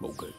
Mộ Cự.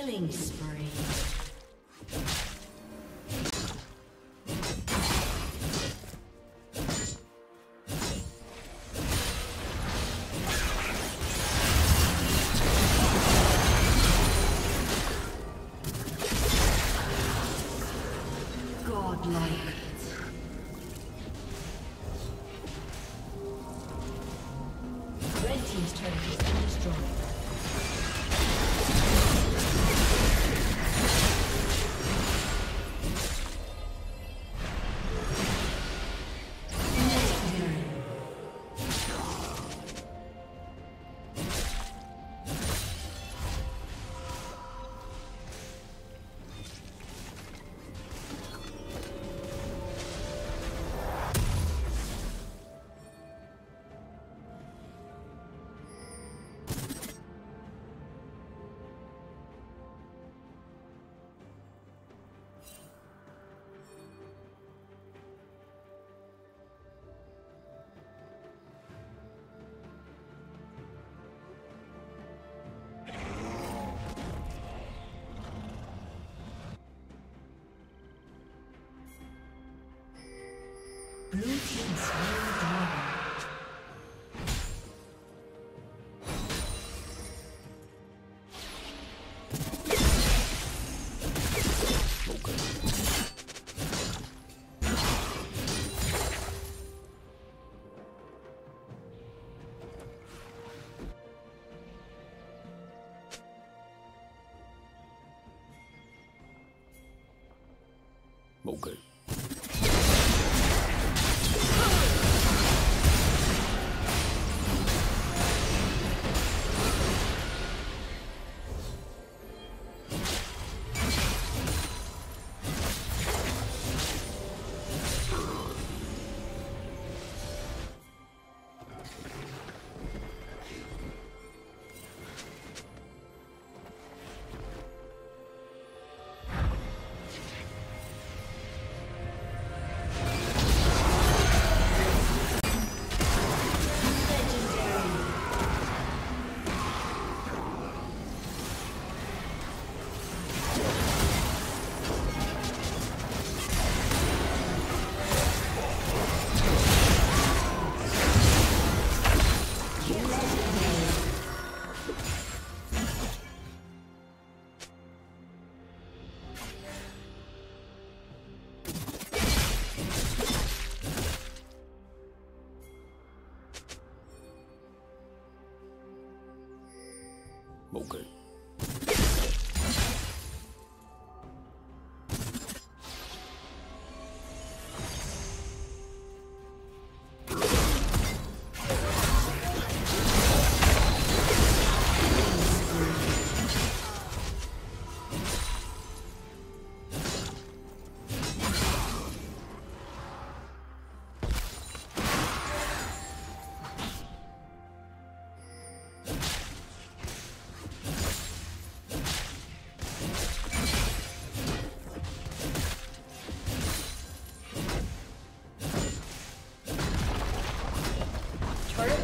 Killing spree. Blue team's very dark.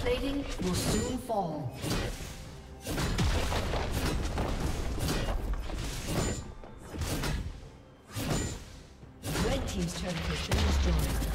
Plating will soon fall. Red team's turret has been destroyed.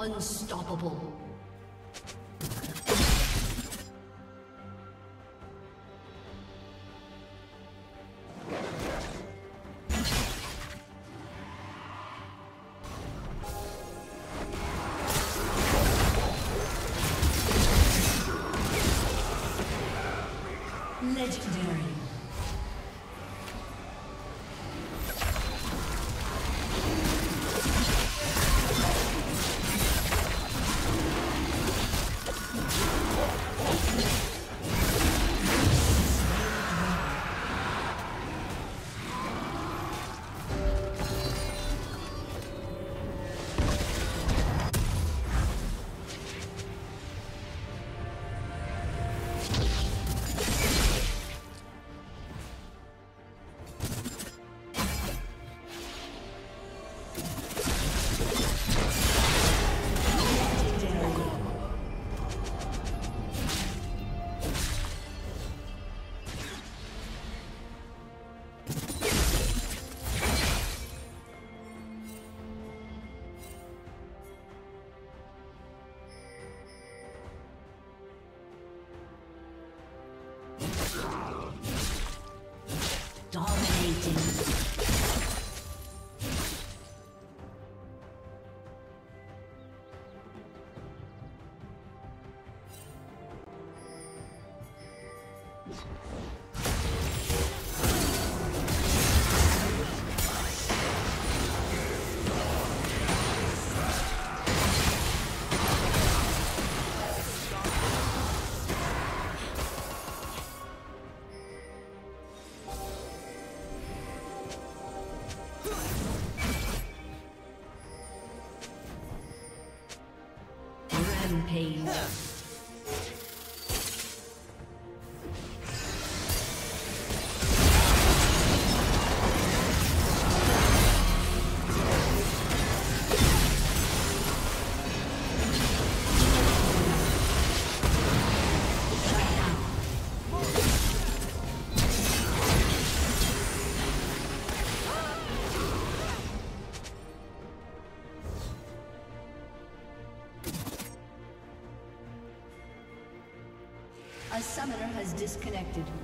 Unstoppable. Legendary. Rampage. A summoner has disconnected.